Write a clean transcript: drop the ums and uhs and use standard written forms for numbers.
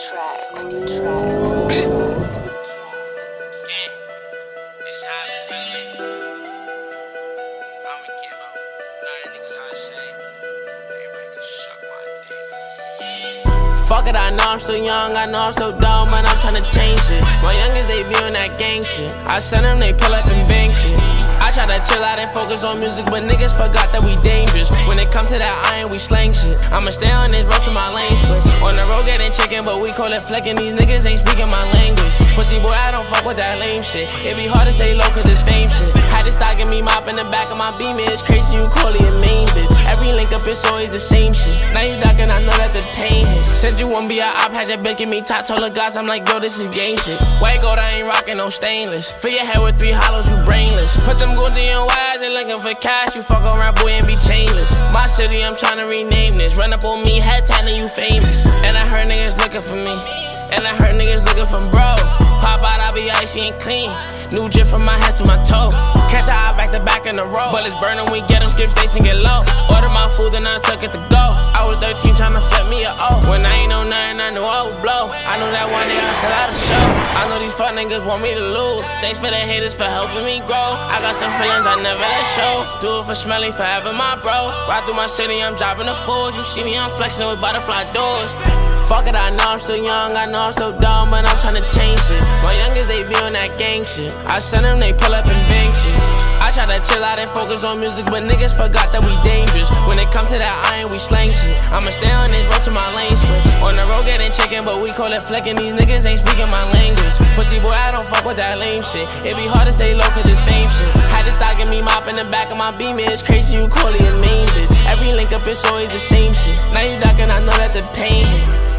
Fuck it, I know I'm still young, I know I'm still dumb, and I'm tryna change shit. My youngins, they viewin' that gang shit. I send them, they pull up and bang shit. I try to chill out and focus on music, but niggas forgot that we dangerous. When it comes to that iron, we slang shit. I'ma stay on this road to my lane switch. On the road getting chicken, but we call it flecking. These niggas ain't speaking my language. Pussy boy, I don't fuck with that lame shit. It be hard to stay low cause this fame shit. Had this stock in me mop in the back of my beam. It's crazy, you call it a main bitch. Every link up, it's always the same shit. Now you ducking, I know that the pain is. Said you won't be a op, had your bitch give me top, told the guys, I'm like, yo, this is gang shit. White gold, I ain't rocking no stainless. Fill your head with 3 hollows, you brainless. Put them goons in your wires, they looking for cash. You fuck around, boy, and be chainless. My city, I'm trying to rename this. Run up on me, head tanning, you famous. And I heard niggas looking for me. And I heard niggas looking for bro. Pop out, I be icy and clean. New drip from my head to my toe. Catch a eye back to back in the row. Bullets burning, we get them, skip states and get low. Order my food, then I took it to go. I was 13 trying to flip me a O. When I ain't know nothing, I knew I would blow. I knew that one day I should have a show. I know these fuck niggas want me to lose. Thanks for the haters for helping me grow. I got some feelings I never let show. Do it for Smelly, forever my bro. Ride through my city, I'm dropping the fools. You see me, I'm flexing with butterfly doors. Fuck it, I know I'm still young, I know I'm still dumb, but I'm tryna change shit. My youngins, they be on that gang shit. I send them, they pull up and bang shit. I try to chill out and focus on music, but niggas forgot that we dangerous. When it comes to that iron, we slang shit. I'ma stay on this road to my lane switch. On the road getting chicken, but we call it flecking. These niggas ain't speaking my language. Pussy boy, I don't fuck with that lame shit. It be hard to stay low cause this fame shit. Had this stock in me mop in the back of my beam. It's crazy, you call it a main bitch. Every link up, it's always the same shit. Now you ducking, I know that the pain is.